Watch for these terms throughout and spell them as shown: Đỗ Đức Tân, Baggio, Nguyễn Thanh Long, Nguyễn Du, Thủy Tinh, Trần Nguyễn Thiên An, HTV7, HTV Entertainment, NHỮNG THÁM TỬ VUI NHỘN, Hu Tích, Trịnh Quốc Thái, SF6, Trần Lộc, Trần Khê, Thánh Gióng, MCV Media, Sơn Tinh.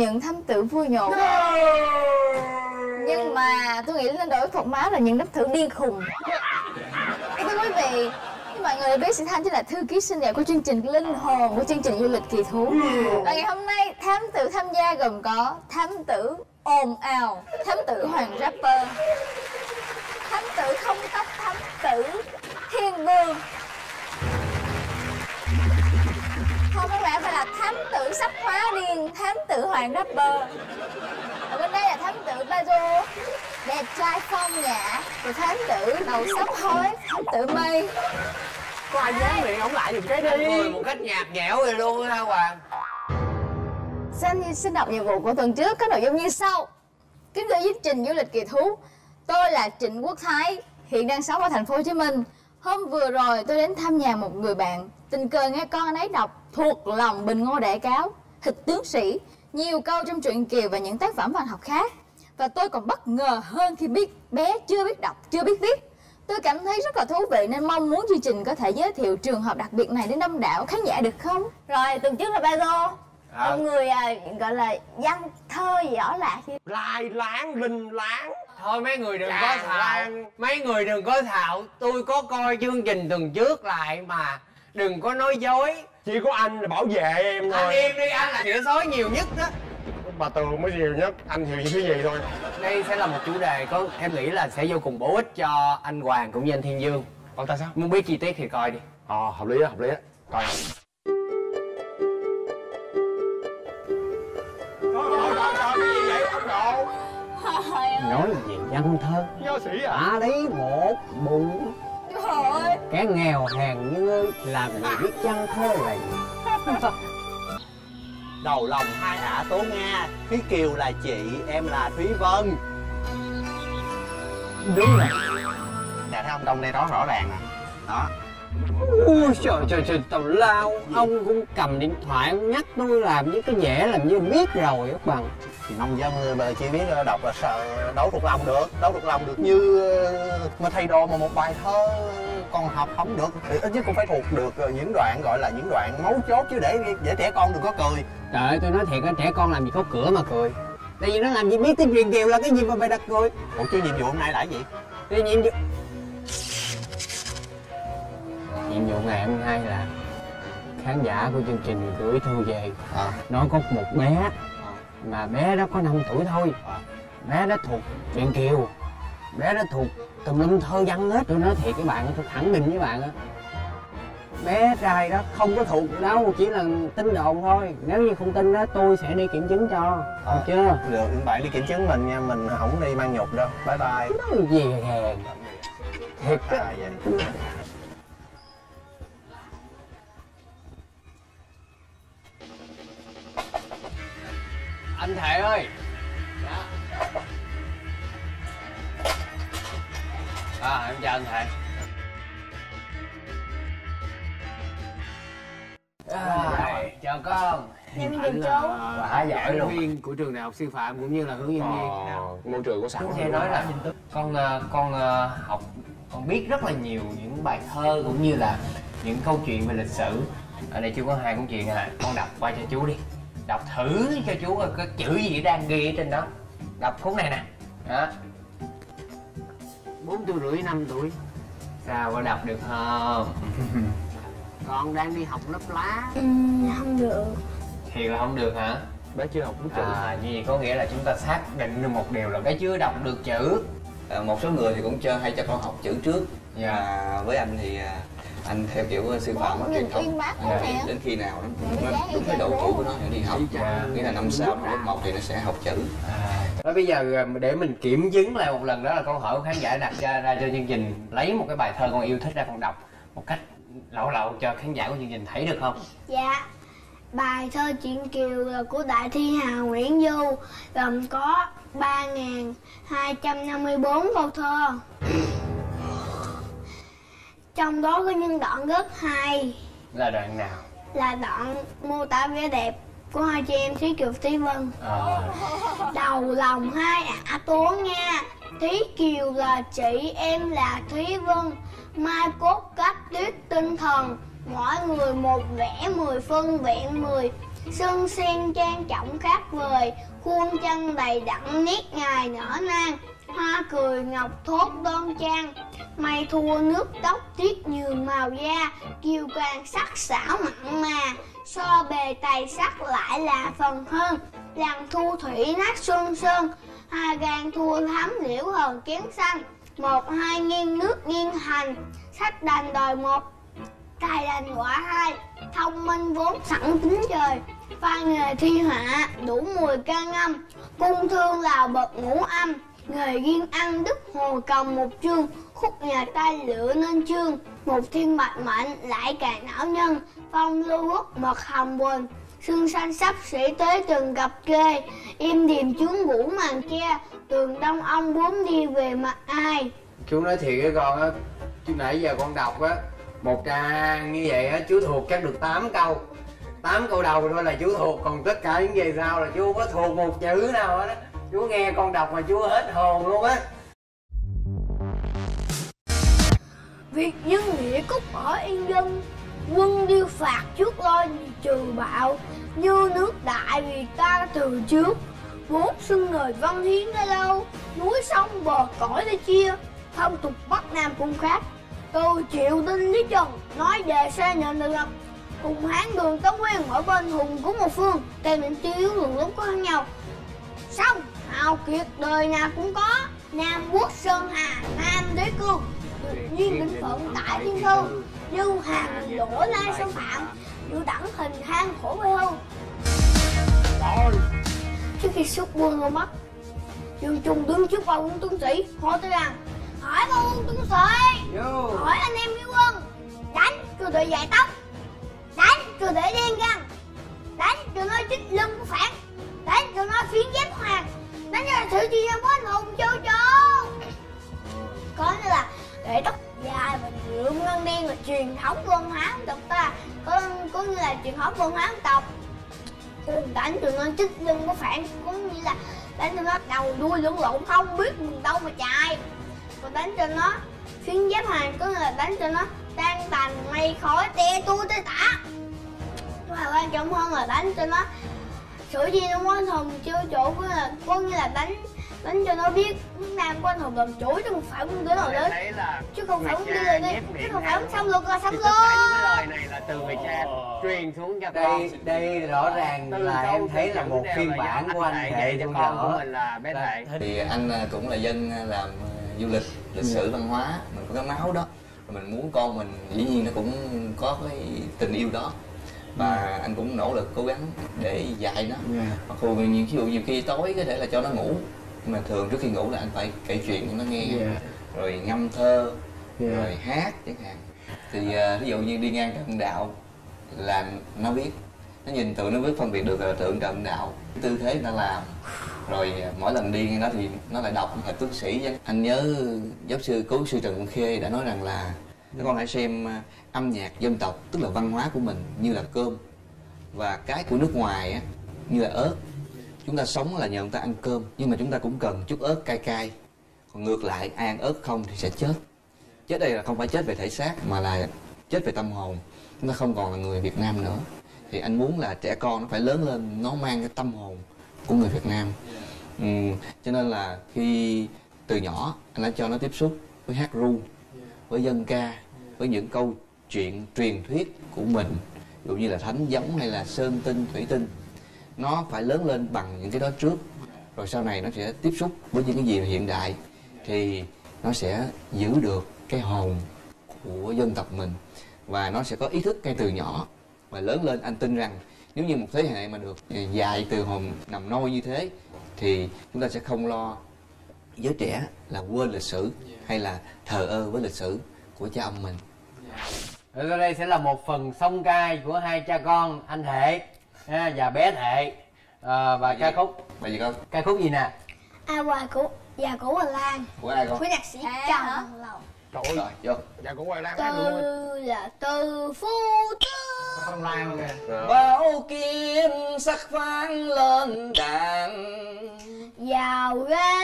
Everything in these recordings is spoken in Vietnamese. những thám tử vui nhộn. Nhưng mà tôi nghĩ lên đổi phục má là những đáp thử điên khùng. Thưa quý vị, mọi người biết sĩ Thanh chính là thư ký xinh đẹp của chương trình Linh Hồn của chương trình Du lịch Kỳ Thú. Và ngày hôm nay thám tử tham gia gồm có thám tử ồn ào, thám tử Hoàng Rapper, thám tử không tóc, thám tử Thiên Vương. Không, các bạn phải là thám tử sắp hóa điên, thám tử Hoàng Rapper. Ở bên đây là thám tử Baggio, đẹp trai phong nhã, rồi thám tử đầu sắp hối, thám tử Mây. Có ai dám miệng ổng lại dùng cái đi một cách nhạt nhẽo vậy luôn hả Hoàng? Xin đọc nhiệm vụ của tuần trước có nội dung như sau. Kính thưa chương trình Du lịch Kỳ Thú, tôi là Trịnh Quốc Thái, hiện đang sống ở thành phố Hồ Chí Minh. Hôm vừa rồi tôi đến thăm nhà một người bạn, tình cờ nghe con anh ấy đọc thuộc lòng Bình Ngô Đại Cáo, Hịch Tướng Sĩ, nhiều câu trong truyện Kiều và những tác phẩm văn học khác. Và tôi còn bất ngờ hơn khi biết bé chưa biết đọc, chưa biết viết. Tôi cảm thấy rất là thú vị nên mong muốn chương trình có thể giới thiệu trường hợp đặc biệt này đến đông đảo khán giả được không? Rồi, tuần trước là Baggio. Ông người gọi là văn thơ gì đó là gì? Lai láng, linh láng. Thôi mấy người đừng có thạo. Mấy người đừng có thạo. Tôi có coi chương trình tuần trước lại mà. Đừng có nói dối. Chỉ có anh là bảo vệ em thôi. Anh im đi, anh là chữ số nhiều nhất đó. Bà Tường mới nhiều nhất, anh hiểu những cái gì thôi. Đây sẽ là một chủ đề có em nghĩ là sẽ vô cùng bổ ích cho anh Hoàng cũng như anh Thiên Dương. Còn ta sao? Muốn biết chi tiết thì coi đi. Hợp lý á, hợp lý á. Coi. Nói về văn thơ. Nho sĩ à? Ta lấy một bụng. Trời ơi. Kẻ nghèo hèn như ngươi làm gì biết văn thơ là gì? Đầu lòng hai ả Tố Nga, Thúy Kiều là chị, em là Thúy Vân. Đúng rồi. Nè thấy ông Đông đây đó rõ ràng nè. Đó. Ui trời trời trời tào lao. Ông cũng cầm điện thoại nhắc tôi làm với cái vẻ làm như biết rồi các bạn. Thì nông dân mà chỉ biết đọc là sợ đấu thuộc lòng được. Đấu thuộc lòng được như mà thầy đồ mà một bài thơ con học không được thì ít nhất cũng phải thuộc được những đoạn gọi là những đoạn mấu chốt chứ để trẻ con đừng có cười. Trời ơi tôi nói thiệt á, trẻ con làm gì có cửa mà cười. Tại vì nó làm gì biết tiếng Việt Kiều là cái gì mà mày đặt cười. Ủa chứ nhiệm vụ hôm nay là cái gì? Cái nhiệm vụ ngày hôm nay là khán giả của chương trình gửi thư về. Nó có một bé mà bé đó có 5 tuổi thôi. Bé đó thuộc truyện Kiều, bé đó thuộc tùm lum thơ văn hết. Tôi nói thiệt các bạn, tôi khẳng định với bạn á, bé trai đó không có thuộc đâu, chỉ là tin đồn thôi. Nếu như không tin đó tôi sẽ đi kiểm chứng cho. Được chưa? Được, bạn đi kiểm chứng mình nha, mình không đi mang nhục đâu. Bye bye. Nói gì hèn thiệt á. Anh Thệ ơi. Dạ. Em chào anh Thệ. Chào con. Em Thịnh Châu. Quá giỏi luôn. Viên của trường đại học sư phạm cũng như là hướng dẫn viên. Môi trường có sẵn. Tôi nói là con học, con biết rất là nhiều những bài thơ cũng như là những câu chuyện về lịch sử. Ở đây chú có hai câu chuyện à, con đọc qua cho chú đi. Đọc thử cho chú coi cái chữ gì đang ghi ở trên đó. Đọc cuốn này nè. Đó. 4 tuổi rưỡi 5 tuổi. Sao có đọc được không? Con đang đi học lớp lá. Không được. Thiệt là không được hả? Bé chưa học được chữ. Như vậy có nghĩa là chúng ta xác định được một điều là bé chưa đọc được chữ. Một số người thì cũng chơi hay cho con học chữ trước. Và với anh thì anh theo kiểu sư phạm truyền thống đến khi nào nó đúng cái độ tuổi của nó để đi học, nghĩa là năm sau lớp 1 thì nó sẽ học chữ. Nói bây giờ để mình kiểm chứng lại một lần đó là câu hỏi của khán giả đặt ra cho chương trình, lấy một cái bài thơ con yêu thích ra con đọc một cách lậu lậu cho khán giả của chương trình thấy được không? Dạ. Bài thơ Truyện Kiều của đại thi hào Nguyễn Du gồm có 3.254 câu thơ. Trong đó có những đoạn rất hay. Là đoạn nào? Là đoạn mô tả vẻ đẹp của hai chị em Thúy Kiều Thúy Vân. Đầu lòng hai ả Tố Nga, Thúy Kiều là chị, em là Thúy Vân. Mai cốt cách tuyết tinh thần, mỗi người một vẻ 10 phân vẹn 10. Sương sen trang trọng khác vời, khuôn chân đầy đặn nét ngài nở nang. Hoa cười ngọc thốt đoan trang, mây thua nước tóc tiết nhường màu da. Kiều càng sắc xảo mặn mà, so bề tài sắc lại là phần hơn. Làng thu thủy nát xuân sơn, hai gan thua thắm liễu hờn kén xanh. Một hai nghiêng nước nghiêng hành, sách đành đòi một, tài đành quả hai. Thông minh vốn sẵn tính trời, pha nghề thi họa đủ mùi ca ngâm. Cung thương lào bậc ngũ âm, nghề riêng ăn đức hồ cầm một chương. Khúc nhà tay lựa nên chương, một thiên bạch mạnh lại càng não nhân. Phong lưu quốc mật hồng quỳnh, xương xanh sắp sĩ tới từng gặp kê. Im điềm chướng vũ màn che, tường đông ông bốn đi về mặt ai. Chú nói thiệt với con á, chú nãy giờ con đọc á, một trang như vậy á, chú thuộc chắc được 8 câu. 8 câu đầu thôi là chú thuộc, còn tất cả những về sau là chú không có thuộc một chữ nào hết á. Chú nghe con đọc mà chú hết hồn luôn á. Việc nhân nghĩa cúc ở yên dân, quân điêu phạt trước lo trừ bạo. Như nước đại vì ta từ trước, vốn xưng người văn hiến đã lâu. Núi sông bờ cõi đã chia, thông tục Bắc Nam cũng khác. Từ Triệu Đinh Lý Trần nói về xe nhận được lập, hùng Hán Đường Tống Nguyên mỗi bên hùng của một phương. Tên định chi yếu đường lúc có hơn nhau, xong hào kiệt đời nào cũng có. Nam Quốc Sơn Hà Nam Đế Cương, duyên định phận tại thiên thư. Như hàng lỗ lai xâm phạm, như đẳng hình than khổ quê hương. Trước khi xuất quân ở Bắc, Dương Trung đứng trước 3 quân tướng sĩ hỏi tới rằng: hỏi 3 quân tướng sĩ, hỏi anh em nghĩa quân, đánh cho đội dài tóc, đánh cho đội đen răng, đánh cho nó chích lưng của phản, đánh cho nó phiến giáp hoàng, đánh cho thử chi em bớt hùng châu châu. Có nghĩa là để tóc dài và nhuộm ngân đen là truyền thống văn hóa dân tộc ta, có như là truyền thống văn hóa dân tộc. Đánh tụi nó chích lưng của phản cũng như là đánh cho nó đầu đuôi lẫn lộn không biết mình đâu mà chạy. Còn đánh cho nó phiến giáp hoàng có nghĩa là đánh cho nó tan tành mây khói te tua tới tả. Và quan trọng hơn là đánh cho nó sửa chi nó quên hùng chưa chỗ, có nghĩa là đánh cho nó biết nước Nam quên hùng làm chủ chứ không phải muốn đứa nào đến, chứ không phải muốn đi lời đi, chứ không phải muốn xong luôn coi xong luôn. Lời này là từ người cha truyền xuống cho con. Đây rõ ràng là em thấy là một phiên bản của anh Thệ trong đó. Thì anh cũng là dân làm du lịch, lịch sử văn hóa, mình có cái máu đó, mình muốn con mình dĩ nhiên nó cũng có cái tình yêu đó. Và anh cũng nỗ lực cố gắng để dạy nó. Mặc dù nhiều khi tối có thể là cho nó ngủ, nhưng mà thường trước khi ngủ là anh phải kể chuyện cho nó nghe, rồi ngâm thơ, rồi hát chẳng hạn. Thì ví dụ như đi ngang Trần Đạo là nó biết, nó nhìn tượng nó biết phân biệt được là tượng Trần Đạo, tư thế người ta làm. Rồi mỗi lần đi ngang đó thì nó lại đọc hệt tướng sĩ. Anh nhớ giáo sư cố sư Trần Khê đã nói rằng là các con hãy xem âm nhạc dân tộc, tức là văn hóa của mình, như là cơm. Và cái của nước ngoài á, như là ớt. Chúng ta sống là nhờ người ta ăn cơm, nhưng mà chúng ta cũng cần chút ớt cay cay. Còn ngược lại, ai ăn ớt không thì sẽ chết. Chết đây là không phải chết về thể xác, mà là chết về tâm hồn. Chúng ta không còn là người Việt Nam nữa. Thì anh muốn là trẻ con nó phải lớn lên, nó mang cái tâm hồn của người Việt Nam. Cho nên là khi từ nhỏ, anh đã cho nó tiếp xúc với hát ru, với dân ca, với những câu chuyện truyền thuyết của mình, ví dụ như là Thánh Gióng hay là Sơn Tinh, Thủy Tinh. Nó phải lớn lên bằng những cái đó trước, rồi sau này nó sẽ tiếp xúc với những cái gì hiện đại, thì nó sẽ giữ được cái hồn của dân tộc mình, và nó sẽ có ý thức ngay từ nhỏ. Và lớn lên anh tin rằng nếu như một thế hệ mà được dạy từ hồn nằm nôi như thế, thì chúng ta sẽ không lo giới trẻ là quên lịch sử hay là thờ ơ với lịch sử của cha ông mình. Ở đây sẽ là một phần song ca của hai cha con anh Thệ và bé Thệ, và ca khúc bài gì con? Ca khúc gì nè? A Hoài của Già Cũ Hoài Lan của ai con? Của nhạc sĩ Trần Lộc. Trời ơi, vô Già Cũ Hoài Lan. Tư là Tư Phu Tư bao kiếm sắc vang lên đàn, vào ra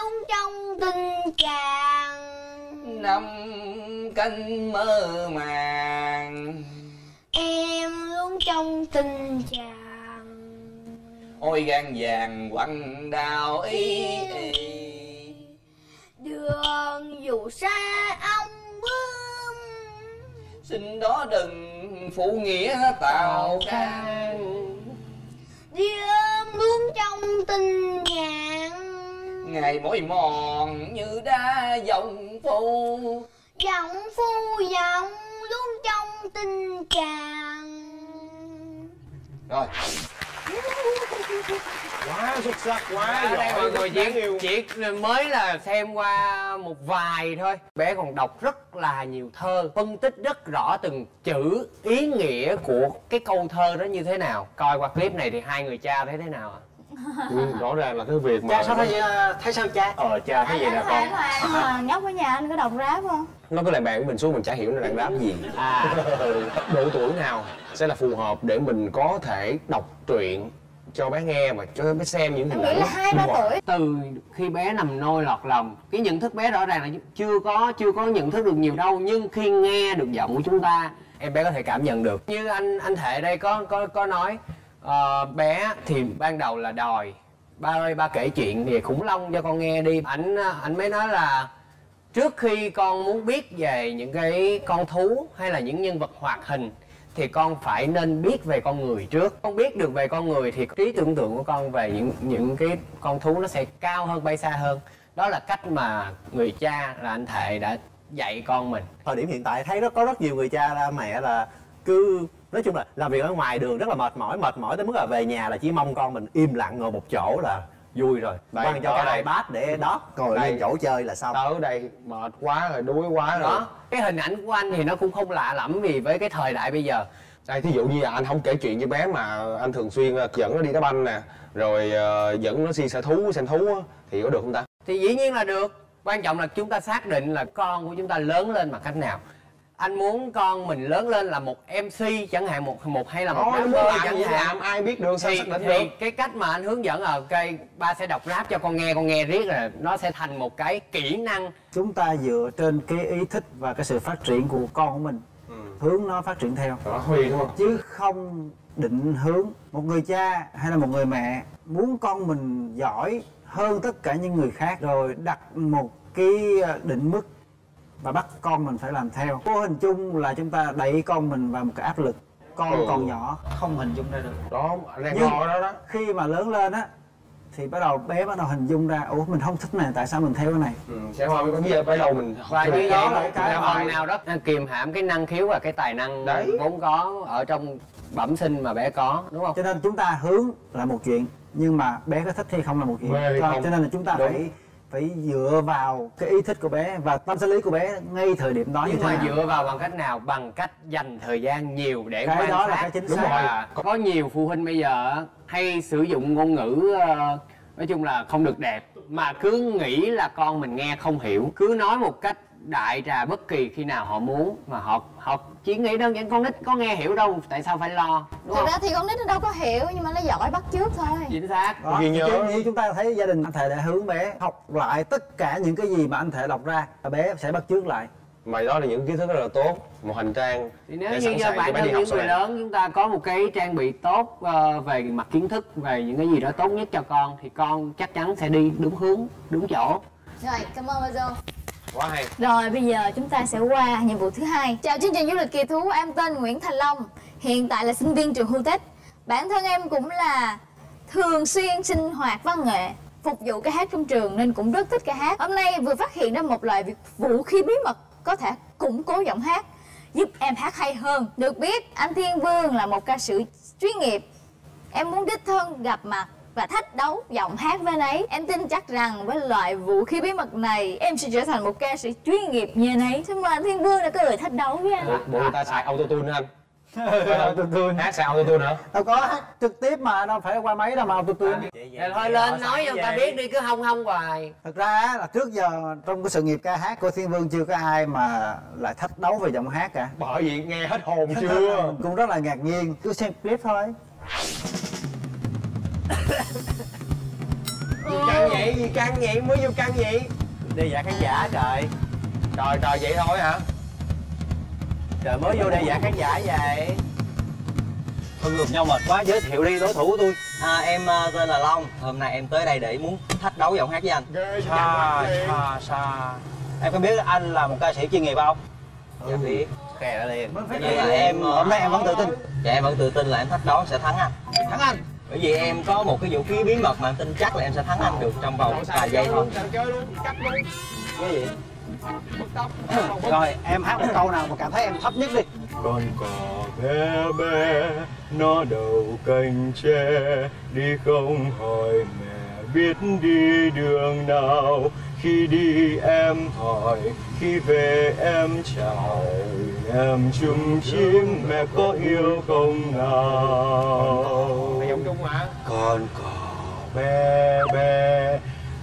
đúng trong tình trạng năm canh mơ màng, em luôn trong tình trạng. Ôi gan vàng quặn đào y, đường dù xa ông bướm, xin đó đừng phụ nghĩa tào can. Đêm bướm trong tình ngàn, ngày mỗi mòn như đá dòng phu. Dòng phu dòng luôn trong tình càng. Rồi quá xuất sắc, quá giỏi. Mọi người chỉ mới là xem qua một vài thôi, bé còn đọc rất là nhiều thơ, phân tích rất rõ từng chữ, ý nghĩa của cái câu thơ đó như thế nào. Coi qua clip này thì hai người cha thấy thế nào ạ? Rõ ràng là cái việc mà cha sao thấy sao cha? Cha thấy vậy nè con. Nhóc ở nhà anh có đọc ráp không? Nó có lại bạn của mình xuống mình chả hiểu nó đang ráp gì. Độ tuổi nào sẽ là phù hợp để mình có thể đọc truyện cho bé nghe mà cho bé xem những hình ảnh? 2-3 tuổi. Từ khi bé nằm nôi lọt lòng, cái nhận thức bé rõ ràng là chưa có nhận thức được nhiều đâu, nhưng khi nghe được giọng của chúng ta, em bé có thể cảm nhận được. Như anh Thệ đây có nói, bé thì ban đầu là đòi ba ơi ba kể chuyện về khủng long cho con nghe đi. Ảnh mới nói là trước khi con muốn biết về những cái con thú hay là những nhân vật hoạt hình thì con phải nên biết về con người trước. Con biết được về con người thì trí tưởng tượng của con về những cái con thú nó sẽ cao hơn, bay xa hơn. Đó là cách mà người cha là anh Thệ đã dạy con mình. Thời điểm hiện tại thấy có rất nhiều người cha là mẹ là cứ nói chung là làm việc ở ngoài đường rất là mệt mỏi tới mức là về nhà là chỉ mong con mình im lặng ngồi một chỗ là vui rồi, mang cho cái iPad để đó ngồi lên chỗ chơi là xong. Tới đây mệt quá rồi, đuối quá rồi. Cái hình ảnh của anh thì nó cũng không lạ lẫm vì với cái thời đại bây giờ. Đây thí dụ như là anh không kể chuyện cho bé mà anh thường xuyên dẫn nó đi đá banh nè, rồi dẫn nó đi xem thú thì có được không ta? Thì dĩ nhiên là được. Quan trọng là chúng ta xác định là con của chúng ta lớn lên bằng cách nào. Anh muốn con mình lớn lên là một MC chẳng hạn, một hay là một đám bơi chẳng hạn, ai biết được sao xác định được. Cái cách mà anh hướng dẫn ở cây ba sẽ đọc ráp cho con nghe riết là nó sẽ thành một cái kỹ năng. Chúng ta dựa trên cái ý thích và cái sự phát triển của con của mình, hướng nó phát triển theo. Đó, Huy đúng không? Chứ không định hướng. Một người cha hay là một người mẹ muốn con mình giỏi hơn tất cả những người khác rồi đặt một cái định mức và bắt con mình phải làm theo. Mô hình chung là chúng ta đẩy con mình vào một cái áp lực. Con còn nhỏ không hình dung ra được. Đó, đang ngồi đó. Khi mà lớn lên á thì bé bắt đầu hình dung ra, ủa mình không thích này, tại sao mình theo cái này? Sẽ hoa mới có nghĩa bắt đầu mình. Và như vậy là cái phần nào đó kìm hãm cái năng khiếu và cái tài năng vốn có ở trong bẩm sinh mà bé có, đúng không? Cho nên chúng ta hướng là một chuyện, nhưng mà bé có thích hay không là một chuyện. Cho nên là chúng ta phải dựa vào cái ý thích của bé và tâm sinh lý của bé ngay thời điểm đó. Nhưng mà dựa vào bằng cách nào? Bằng cách dành thời gian nhiều để cái quan sát. Đó là cái chính xác. Đúng rồi. Có nhiều phụ huynh bây giờ hay sử dụng ngôn ngữ nói chung là không được đẹp, mà cứ nghĩ là con mình nghe không hiểu, cứ nói một cách đại trà bất kỳ khi nào họ muốn, mà họ chỉ nghĩ đơn giản con nít có nghe hiểu đâu, tại sao phải lo, đúng không? Thực ra thì con nít nó đâu có hiểu, nhưng mà nó giỏi bắt chước thôi. Chính xác. Như chúng ta thấy gia đình anh Thệ đã hướng bé học lại tất cả những cái gì mà anh Thệ đọc ra, bé sẽ bắt chước lại. Mà đó là những kiến thức rất là tốt, một hành trang. Thì nếu như bản thân những người lớn chúng ta có một cái trang bị tốt về mặt kiến thức, về những cái gì đó tốt nhất cho con, thì con chắc chắn sẽ đi đúng hướng, đúng chỗ. Rồi, cảm ơn Baggio. Quá hay. Rồi bây giờ chúng ta sẽ qua nhiệm vụ thứ hai. Chào chương trình du lịch kỳ thú, em tên Nguyễn Thanh Long, hiện tại là sinh viên trường Hu Tích. Bản thân em cũng là thường xuyên sinh hoạt văn nghệ, phục vụ ca hát trong trường nên cũng rất thích ca hát. Hôm nay vừa phát hiện ra một loại vũ khí bí mật có thể củng cố giọng hát, giúp em hát hay hơn. Được biết anh Thiên Vương là một ca sĩ chuyên nghiệp, em muốn đích thân gặp mặt và thách đấu giọng hát với anh ấy. Em tin chắc rằng với loại vũ khí bí mật này, em sẽ trở thành một ca sĩ chuyên nghiệp như anh ấy. Thế mà anh Thiên Vương đã có lời thách đấu với anh. Bộ người ta xài autotune anh. Hát xài autotune hả? Đâu có, hát trực tiếp mà, đâu phải qua máy đâu mà autotune. Thôi lên nói cho người ta biết đi, cứ hông hoài. Thật ra là trước giờ trong cái sự nghiệp ca hát của Thiên Vương chưa có ai mà lại thách đấu về giọng hát cả. Bởi vì nghe hết hồn chưa? Cũng rất là ngạc nhiên. Cứ xem clip thôi. Gì căng vậy? Mới vô căng vậy? Đi dạ khán giả trời. Trời vậy thôi hả? Trời mới vô đây dạ khán giả vậy. Thôi ngược nhau mệt quá, giới thiệu đi đối thủ của tôi. Em tên là Long. Hôm nay em tới đây để muốn thách đấu giọng hát với anh. Em có biết anh là một ca sĩ chuyên nghiệp không? Dạ biết. Kè liền. Vậy là em hôm nay em vẫn tự tin. Dạ em vẫn tự tin là em thách đấu sẽ thắng anh. Thắng anh. Bởi vì em có một cái vũ khí bí mật mà em tin chắc là em sẽ thắng anh được trong vòng vài giây thôi. Cái gì? Rồi em hát một câu nào mà cảm thấy em thấp nhất đi. Con cò bé bé nó đầu cành tre, đi không hỏi mẹ biết đi đường nào, khi đi em hỏi khi về em chào, em chung chim mẹ có yêu không nào. Con cò bé bé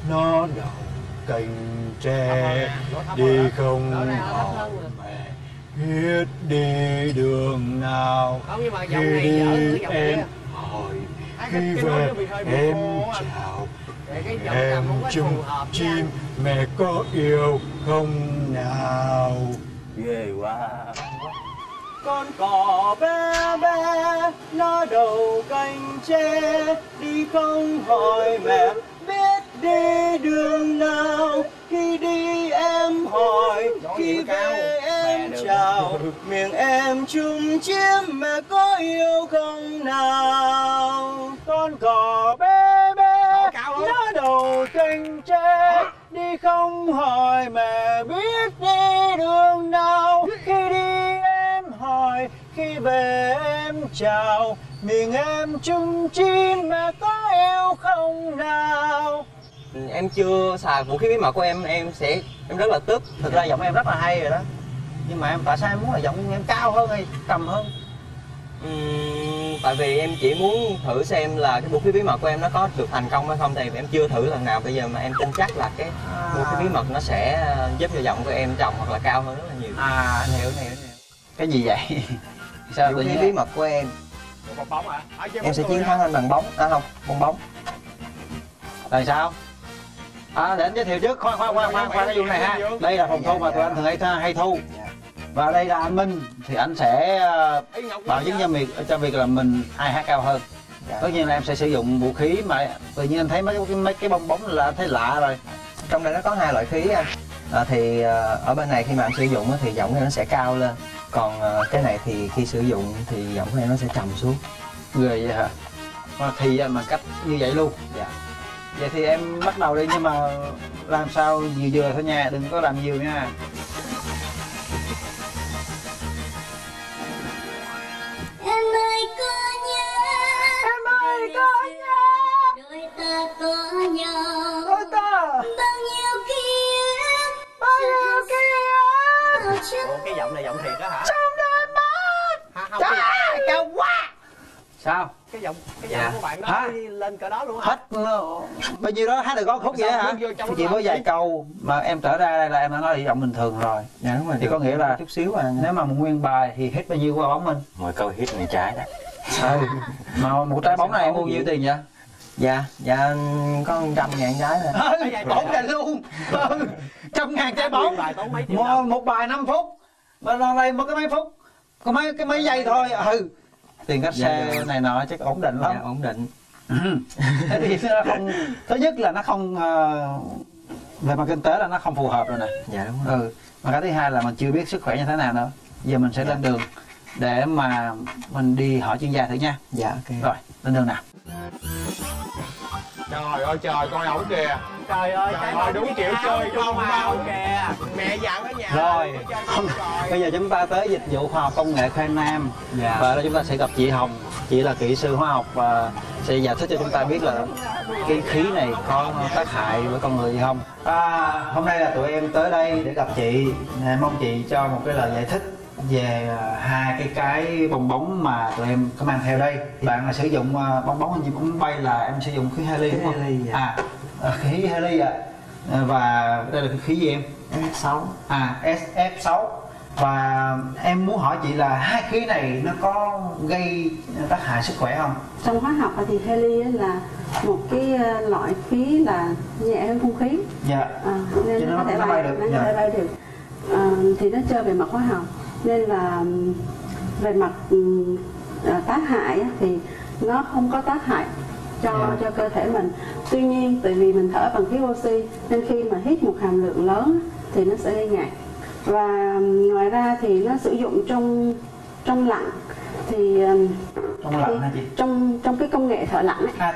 nó đầu cành tre, đi không hỏi mẹ biết đi đường nào, khi đi em hỏi khi về em chào, em chung chim mẹ có yêu không nào. Ghê quá. Con cò bé bé nó đầu cành tre, đi không hỏi mẹ biết đi đường nào, khi đi em hỏi khi về em chào, miệng em chung chiếm mẹ có yêu không nào. Con cò bé bé nó đầu cành tre, đi không hỏi mẹ biết đi đường nào, khi đi em hỏi khi về em chào, miệng em chung chim mà có yêu không nào. Em chưa xài vũ khí bí mật của em rất là tức. Thực ra giọng em rất là hay rồi đó, nhưng mà em tại sao em muốn là giọng em cao hơn hay trầm hơn? Tại vì em chỉ muốn thử xem là cái vũ khí bí mật của em nó có được thành công hay không, thì em chưa thử lần nào. Bây giờ mà em tin chắc là cái vũ khí bí mật nó sẽ giúp cho giọng của em trầm hoặc là cao hơn rất là nhiều. Anh hiểu, anh hiểu. Cái gì vậy? Sao vũ khí bí mật của em? Bóng bóng hả? Em sẽ chiến thắng anh bằng bóng. À không, bóng bóng. Tại sao? À, để anh giới thiệu trước. Khoan cái vụ này ha. Đây là phòng thu mà tụi anh thường hay thu. Và đây là anh Minh, thì anh sẽ bảo chứng cho việc là mình ai hát cao hơn. Tất nhiên là em sẽ sử dụng vũ khí mà tự nhiên anh thấy mấy cái bong bóng là thấy lạ rồi. Trong đây nó có hai loại khí anh. Thì ở bên này khi mà anh sử dụng thì giọng của em nó sẽ cao lên. Còn cái này thì khi sử dụng thì giọng của em nó sẽ trầm xuống. Ghê vậy hả? Thì mà cách như vậy luôn. Dạ. Vậy thì em bắt đầu đi, nhưng mà làm sao vừa thôi nha, đừng có làm nhiều nha. Em ơi có nhớ, em ơi có nhớ, đôi ta có nhau, đôi ta bao nhiêu ký ức. Ủa, cái giọng này giọng thiệt đó hả? Trong đôi mắt. Không, cao quá. Sao? Cái giọng của bạn đó đi lên cỡ đó luôn hả? Hết bao nhiêu đó hát được có khúc vậy hả? Chỉ với vài câu mà em trở ra đây là em đã nói giọng bình thường rồi. Dạ đúng rồi. Thì có nghĩa là chút xíu à. Nếu mà một nguyên bài thì hit bao nhiêu qua bóng mình? Mỗi câu hit một trái đó. Mà một trái bóng này em mua nhiêu tiền vậy? Dạ có 100.000 trái thôi. Tốn ra luôn. 100.000 trái bóng. Một bài 5 phút. Mà lo đây mất cái mấy phút. Có mấy giây thôi. Tiền cách xe này nọ chắc ổn định lắm. Dạ, ổn định. Thế thì nó không, thứ nhất là nó không về mặt kinh tế là nó không phù hợp rồi nè. Dạ đúng rồi. Mà cái thứ hai là mình chưa biết sức khỏe như thế nào nữa. Giờ mình sẽ lên đường để mà mình đi hỏi chuyên gia thử nha. Dạ ok. Rồi, lên đường nào. Trời ơi trời, coi ổng kìa. Trời ơi, trời ơi đúng chịu chơi không bao kìa. Mẹ dặn ở nhà. Rồi, bây giờ chúng ta tới dịch vụ khoa học công nghệ Khê Nam. Và chúng ta sẽ gặp chị Hồng. Chị là kỹ sư hóa học và sẽ giải thích cho chúng ta biết là cái khí này có tác hại với con người gì không. Hôm nay là tụi em tới đây để gặp chị. Mong chị cho một cái lời giải thích về hai cái bong bóng mà tụi em có mang theo đây. Bạn là sử dụng bong bóng như bóng bay, là em sử dụng khí heli đúng không? Khí heli ạ. Và đây là khí gì em? SF6. SF6. Và em muốn hỏi chị là hai khí này nó có gây tác hại sức khỏe không? Trong hóa học thì heli là một cái loại khí là nhẹ hơn không khí. Dạ. Nên nó có thể bay được. Nó có thể bay được. Thì nó chơi về mặt hóa học. Nên là về mặt tác hại thì nó không có tác hại cho cơ thể mình. Tuy nhiên, tại vì mình thở bằng khí oxy nên khi mà hít một hàm lượng lớn thì nó sẽ gây ngạt. Và ngoài ra thì nó sử dụng trong lạnh thì trong cái công nghệ thở lạnh ấy,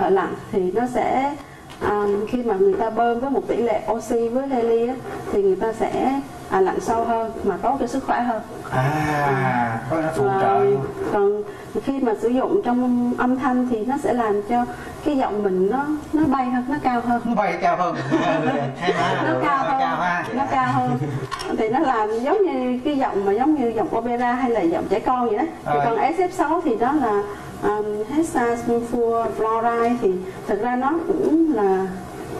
thở lạnh thì nó sẽ khi mà người ta bơm với một tỷ lệ oxy với heli ấy, thì người ta sẽ lạnh sâu hơn mà tốt cho sức khỏe hơn. Còn khi mà sử dụng trong âm thanh thì nó sẽ làm cho cái giọng mình nó bay hơn, nó cao hơn. Nó cao hơn thì nó làm giống như cái giọng mà giống như giọng opera hay là giọng trẻ con vậy đó. Còn SF6 thì đó là Hesa Sulfur Fluoride thì thực ra nó cũng là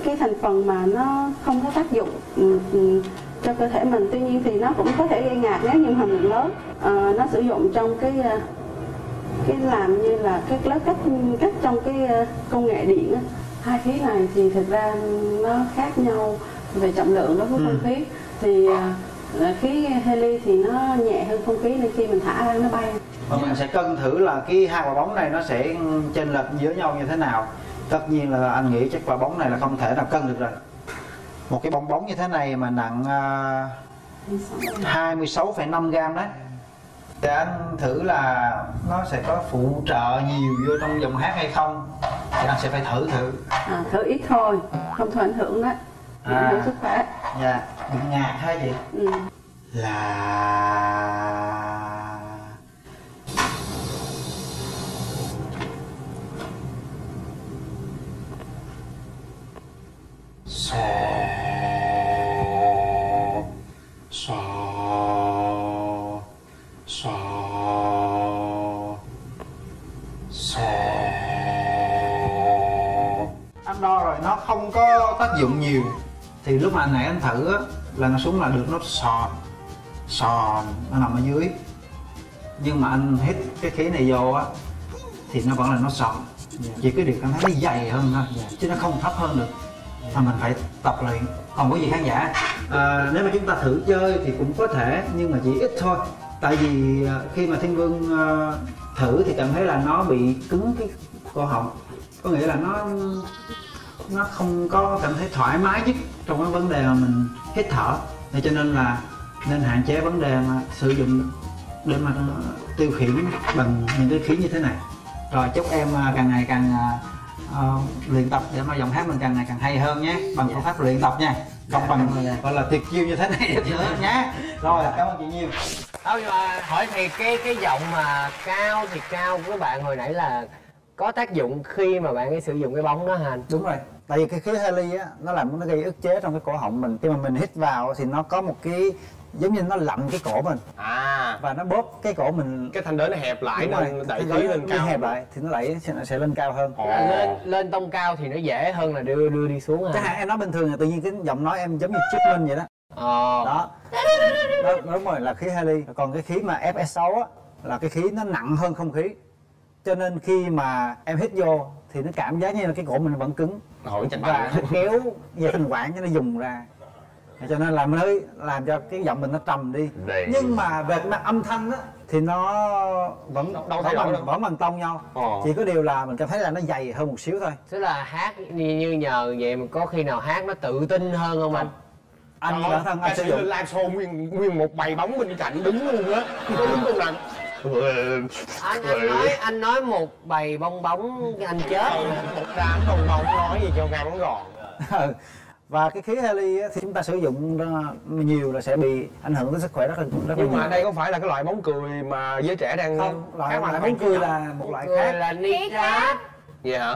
cái thành phần mà nó không có tác dụng cho cơ thể mình, tuy nhiên thì nó cũng có thể gây ngạt nếu như hàm lượng lớn. Nó sử dụng trong cái làm như là các lớp cách trong cái công nghệ điện. Hai khí này thì thực ra nó khác nhau về trọng lượng đối với không khí. Thì khí heli thì nó nhẹ hơn không khí nên khi mình thả ra nó bay. Và mình sẽ cân thử là cái hai quả bóng này nó sẽ chênh lệch giữa nhau như thế nào. Tất nhiên là anh nghĩ chắc quả bóng này là không thể nào cân được rồi. Một cái bong bóng như thế này mà nặng 26,5 g đấy. Để anh thử là nó sẽ có phụ trợ nhiều vô trong giọng hát hay không. Thì anh sẽ phải thử. Thử ít thôi, không thử ảnh hưởng đấy. Ảnh hưởng sức khỏe. Dạ, bị ngạt hả chị? Anh đo rồi nó không có tác dụng nhiều. Thì lúc mà nãy anh thử là nó xuống là được, nó sòn, nó nằm ở dưới. Nhưng mà anh hít cái khí này vô á thì nó vẫn là nó sòn. Chỉ cái điều cảm thấy nó dày hơn thôi, chứ nó không thấp hơn được. Mà mình phải tập luyện. Còn quý vị khán giả, nếu mà chúng ta thử chơi thì cũng có thể, nhưng mà chỉ ít thôi. Tại vì khi mà Thiên Vương thử thì cảm thấy là nó bị cứng cái cổ họng. Có nghĩa là nó không có cảm thấy thoải mái nhất trong cái vấn đề mà mình hít thở. Thế cho nên là nên hạn chế vấn đề mà sử dụng để mà tiêu khiển bằng những cái khí như thế này. Rồi chúc em càng ngày càng luyện tập để mà giọng hát mình càng ngày càng hay hơn nhé, bằng phương pháp luyện tập nha, không bằng gọi là tuyệt chiêu như thế này nhé. Rồi cảm ơn chị nhiều. Thôi mà hỏi thì cái giọng mà cao thì cao của bạn hồi nãy là có tác dụng khi mà bạn ấy sử dụng cái bóng đó hả anh? Đúng rồi, tại vì cái khí heli á nó làm nó gây ức chế trong cái cổ họng mình. Khi mà mình hít vào thì nó có một cái giống như nó lặm cái cổ mình và nó bóp cái cổ mình, cái thành đới nó hẹp lại nên đẩy khí lên cao, hẹp lại thì nó đẩy sẽ lên cao hơn. Lên tông cao thì nó dễ hơn là đưa đi xuống. Chắc hẳn em nói bình thường là tự nhiên cái giọng nói em giống như chích lên vậy đó. Đó đúng rồi, là khí heli. Còn cái khí mà FS6 á là cái khí nó nặng hơn không khí, cho nên khi mà em hít vô thì nó cảm giác như là cái cổ mình vẫn cứng và nó kéo về thành quản cho nó dùng ra, cho nên là mới làm cho cái giọng mình nó trầm đi. Nhưng mà về cái mặt âm thanh á thì nó vẫn bằng tông nhau. Chỉ có điều là mình cảm thấy là nó dày hơn một xíu thôi. Tức là hát như nhờ vậy mà có khi nào hát nó tự tin hơn không anh? Anh bản thân anh sử dụng live show nguyên một bầy bóng bên cạnh đứng luôn á. Đúng luôn là anh nói một bầy bong bóng anh chết. Một đám bong bóng nói gì cho ngắn gọn. Và cái khí heli thì chúng ta sử dụng nhiều là sẽ bị ảnh hưởng tới sức khỏe rất là nhiều. Nhưng mà đây có phải là cái loại bóng cười mà giới trẻ đang không? Loại bóng cười là một loại khác, là nitrat. Vậy hả?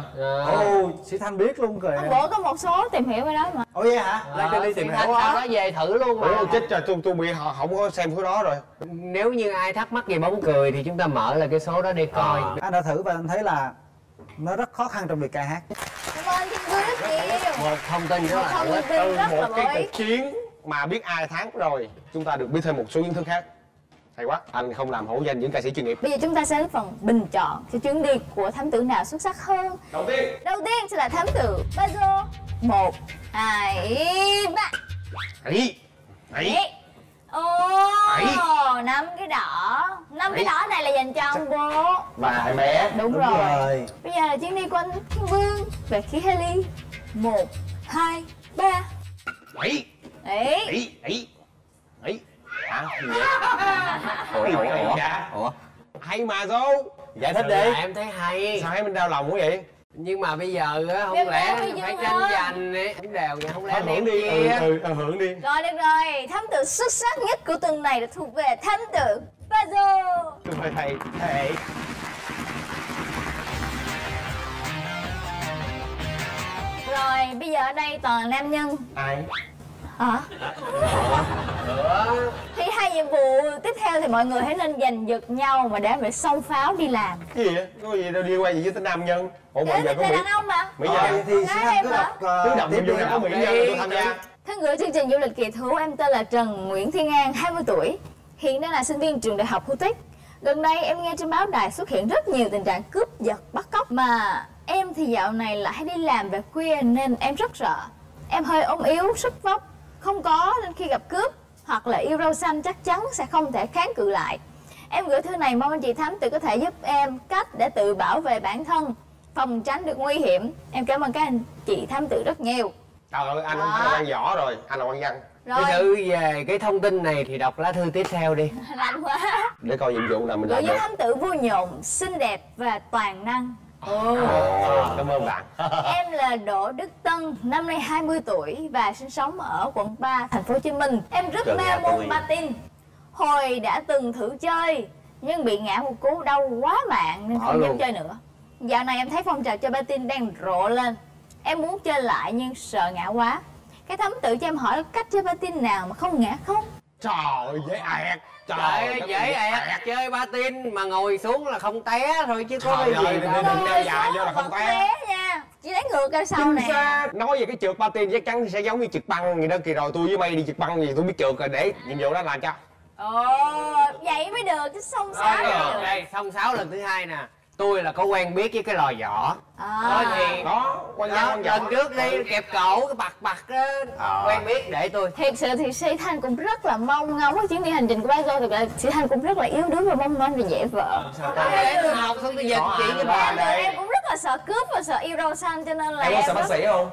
Sĩ Thanh biết luôn rồi. Hôm bữa có một số tìm hiểu cái đó mà. Vậy hả? Đang đi tìm hiểu đó. Nó về thử luôn mà. Chết trời, tôi bị họ không có xem cái đó rồi. Nếu như ai thắc mắc về bóng cười thì chúng ta mở là cái số đó để coi. Anh đã thử và anh thấy là nó rất khó khăn trong việc ca hát. Một thông tin đó là từ một cái cuộc chiến mà biết ai thắng rồi, chúng ta được biết thêm một số những thứ khác. Hay quá, anh không làm hổ danh những ca sĩ chuyên nghiệp. Bây giờ chúng ta sẽ đến phần bình chọn thì chuyến đi của thám tử nào xuất sắc hơn. Đầu tiên sẽ là thám tử Baggio. 1, 2, 3. Ấy, 5 cái đỏ, Năm cái đỏ này là dành cho ông bố và bé. Đúng rồi. Bây giờ là chuyến đi quanh Thiên Vương về khí heli. 1, 2, 3. Ấy. Hả? Ủa? Hay mà Du. Giải thích đi. Em thấy hay. Sao thấy mình đau lòng quá vậy? Nhưng mà bây giờ á, không lẽ phải tranh giành ấy. Đánh đều vậy, không lẽ hưởng đi. Hưởng đi. Rồi được rồi, thám tử xuất sắc nhất của tuần này là thuộc về thám tử Baggio. Rồi thầy. Rồi, bây giờ ở đây toàn là nam nhân. Ai? Hả? Thì hai nhiệm vụ tiếp theo thì mọi người hãy nên giành giật nhau mà để về xông pháo đi làm. Cái gì vậy? Có gì đâu đi qua gì với tên nam nhân. Ủa mọi người có Mỹ. Đàn ông mà. Mỹ Nhân thì sẽ cứ động nhiệm vụ này có Mỹ Nhân tôi tham gia. Thứ gửi chương trình du lịch kỳ thú, em tên là Trần Nguyễn Thiên An, 20 tuổi. Hiện đang là sinh viên trường đại học Hu Tích. Gần đây em nghe trên báo đài xuất hiện rất nhiều tình trạng cướp giật bắt cóc. Mà em thì dạo này lại đi làm về khuya nên em rất sợ. Em hơi ốm yếu, sức vóc không có nên khi gặp cướp hoặc là yêu rau xanh chắc chắn sẽ không thể kháng cự lại. Em gửi thư này mong anh chị thám tử có thể giúp em cách để tự bảo vệ bản thân, phòng tránh được nguy hiểm. Em cảm ơn các anh chị thám tử rất nhiều. Trời ơi, anh là quan võ rồi, anh là quan văn. Cái thư về cái thông tin này thì đọc lá thư tiếp theo đi. Lạnh quá. Để coi nhiệm vụ nào mình làm được. Gửi thám tử vui nhộn, xinh đẹp và toàn năng. Cảm ơn bạn. Em là Đỗ Đức Tân, năm nay 20 tuổi và sinh sống ở quận 3, thành phố Hồ Chí Minh. Em rất mê môn patin. Hồi đã từng thử chơi nhưng bị ngã một cú đau quá mạng nên không dám chơi nữa. Dạo này em thấy phong trào chơi patin đang rộ lên. Em muốn chơi lại nhưng sợ ngã quá. Cái thám tử cho em hỏi cách chơi patin nào mà không ngã không? Trời ơi, dễ ẹt. Trời ơi, dễ ẹt. Chơi patin mà ngồi xuống là không té thôi chứ có cái gì đâu. Ngồi dài vô là không té nha. Chỉ té ngược ra sau nè. Nói về cái trượt patin chắc chắn sẽ giống như trượt băng gì đó. Kỳ rồi tôi với mày đi trượt băng gì tôi biết trượt rồi, để nhiệm vụ đó làm cho. Vậy mới được chứ xông xáo được. Đây, xông xáo lần thứ hai nè. Tôi là có quen biết với cái lò vỏ. Thì đó, lần trước đi kẹp cổ cái bạc đó, quen biết để tôi. Thật sự thì Sĩ Thanh cũng rất là mong ngóng cái chuyến đi hành trình của Baggio. Thật là Sĩ Thanh cũng rất là yếu đuối và mong manh và dễ vợ. Để tôi học xong tôi dịch chị cho bà đây. Em cũng rất là sợ cướp và sợ yêu rau xanh cho nên là em có sợ bác sĩ không?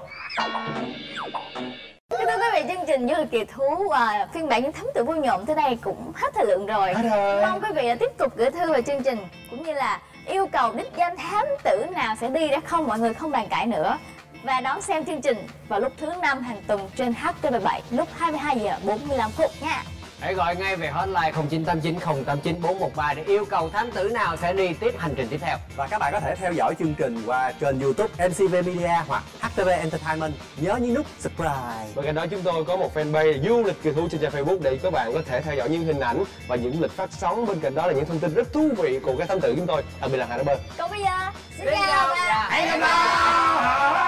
Thưa quý vị, chương trình du lịch kỳ thú phiên bản những thám tử vô nhộn tới đây cũng hết thời lượng rồi. Mong quý vị tiếp tục gửi thư về chương trình cũng như là yêu cầu đích danh thám tử nào sẽ đi đã không, mọi người không bàn cãi nữa. Và đón xem chương trình vào lúc thứ 5 hàng tuần trên HTV7 lúc 22:45 nha. Hãy gọi ngay về hotline 0989089413 để yêu cầu thám tử nào sẽ đi tiếp hành trình tiếp theo. Và các bạn có thể theo dõi chương trình qua kênh YouTube MCV Media hoặc HTV Entertainment. Nhớ nhấn nút subscribe. Bên cạnh đó chúng tôi có một fanpage du lịch kỳ thú trên trang Facebook để các bạn có thể theo dõi những hình ảnh và những lịch phát sóng. Bên cạnh đó là những thông tin rất thú vị của các thám tử chúng tôi, đặc biệt là Hà Đông Bơ. Còn bây giờ, xin chào và hẹn gặp lại.